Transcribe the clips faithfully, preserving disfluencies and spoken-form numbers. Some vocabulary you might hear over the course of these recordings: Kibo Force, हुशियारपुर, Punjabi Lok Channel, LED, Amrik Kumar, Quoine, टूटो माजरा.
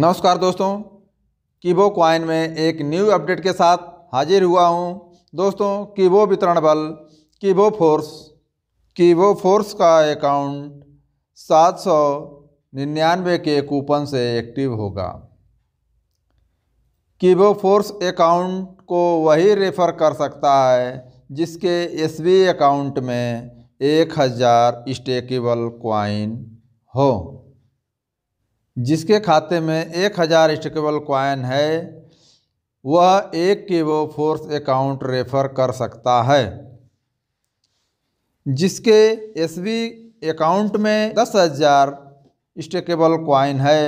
नमस्कार दोस्तों, कीबो क्वाइन में एक न्यू अपडेट के साथ हाजिर हुआ हूं। दोस्तों, कीबो वितरण बल कीबो फोर्स कीबो फोर्स का अकाउंट सात सौ निन्यानवे के कूपन से एक्टिव होगा। कीबो फोर्स अकाउंट को वही रेफ़र कर सकता है जिसके एसबी अकाउंट में एक हज़ार स्टेकेबल क्वाइन हो। जिसके खाते में एक हज़ार स्टेकेबल क्वाइन है वह एक कीबो फोर्स अकाउंट रेफ़र कर सकता है। जिसके एसबी अकाउंट में दस हज़ार स्टेकेबल क्वाइन है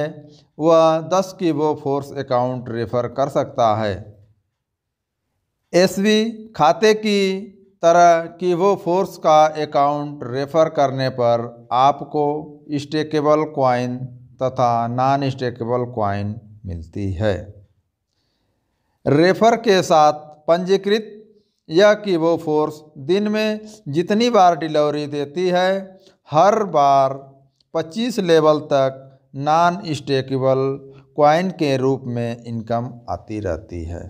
वह दस कीबो फोर्स अकाउंट रेफ़र कर सकता है। एसबी खाते की तरह कीबो फोर्स का अकाउंट रेफ़र करने पर आपको स्टेकेबल क्वाइन तथा नॉन स्टेकेबल क्वाइन मिलती है। रेफ़र के साथ पंजीकृत यह कीबो फोर्स दिन में जितनी बार डिलीवरी देती है हर बार पच्चीस लेवल तक नॉन स्टेकेबल क्वाइन के रूप में इनकम आती रहती है।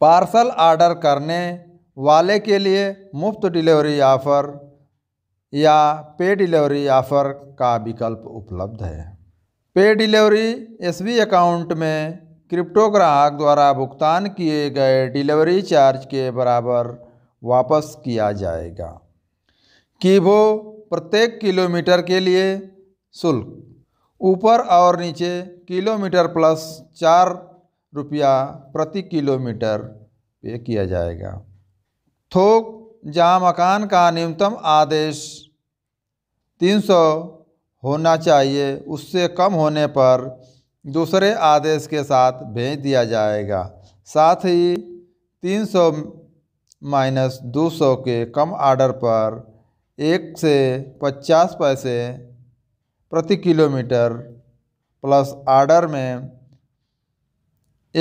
पार्सल ऑर्डर करने वाले के लिए मुफ्त डिलीवरी ऑफ़र या पे डिलीवरी ऑफ़र का विकल्प उपलब्ध है। पे डिलीवरी एसबी अकाउंट में क्रिप्टो ग्राहक द्वारा भुगतान किए गए डिलीवरी चार्ज के बराबर वापस किया जाएगा। कीबो प्रत्येक किलोमीटर के लिए शुल्क ऊपर और नीचे किलोमीटर प्लस चार रुपया प्रति किलोमीटर पे किया जाएगा। थोक जहाँ मकान का न्यूनतम आदेश तीन सौ होना चाहिए उससे कम होने पर दूसरे आदेश के साथ भेज दिया जाएगा। साथ ही तीन सौ माइनस दो सौ के कम ऑर्डर पर एक से पचास पैसे प्रति किलोमीटर प्लस ऑर्डर में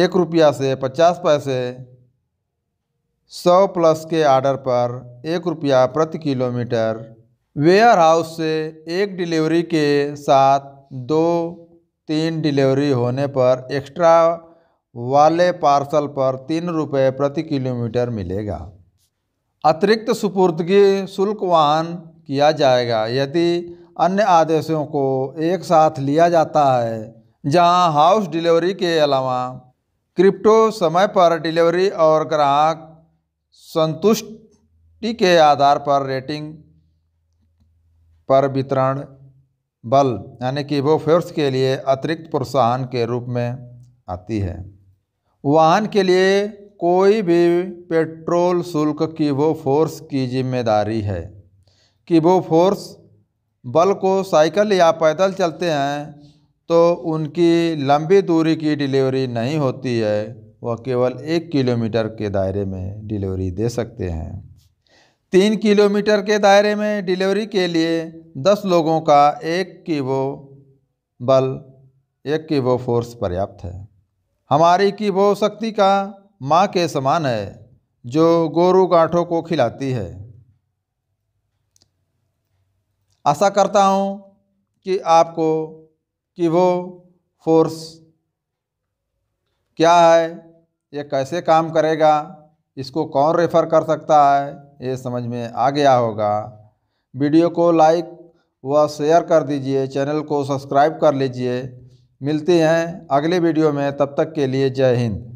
एक रुपया से पचास पैसे, सौ प्लस के ऑर्डर पर एक रुपया प्रति किलोमीटर, वेयर हाउस से एक डिलीवरी के साथ दो तीन डिलीवरी होने पर एक्स्ट्रा वाले पार्सल पर तीन रुपये प्रति किलोमीटर मिलेगा। अतिरिक्त सुपुर्दगी शुल्क वहन किया जाएगा यदि अन्य आदेशों को एक साथ लिया जाता है, जहां हाउस डिलीवरी के अलावा क्रिप्टो समय पर डिलीवरी और ग्राहक संतुष्टि के आधार पर रेटिंग पर वितरण बल यानी कीबो फोर्स के लिए अतिरिक्त प्रोत्साहन के रूप में आती है। वाहन के लिए कोई भी पेट्रोल शुल्क कीबो फोर्स की जिम्मेदारी है। कीबो फोर्स बल को साइकिल या पैदल चलते हैं तो उनकी लंबी दूरी की डिलीवरी नहीं होती है, वह केवल एक किलोमीटर के दायरे में डिलीवरी दे सकते हैं। तीन किलोमीटर के दायरे में डिलीवरी के लिए दस लोगों का एक कीबो बल एक कीबो फोर्स पर्याप्त है। हमारी कीबो शक्ति का माँ के समान है जो गोरू गांठों को खिलाती है। आशा करता हूँ कि आपको कीबो फोर्स क्या है, ये कैसे काम करेगा, इसको कौन रेफ़र कर सकता है, ये समझ में आ गया होगा। वीडियो को लाइक व शेयर कर दीजिए, चैनल को सब्सक्राइब कर लीजिए। मिलते हैं अगले वीडियो में, तब तक के लिए जय हिंद।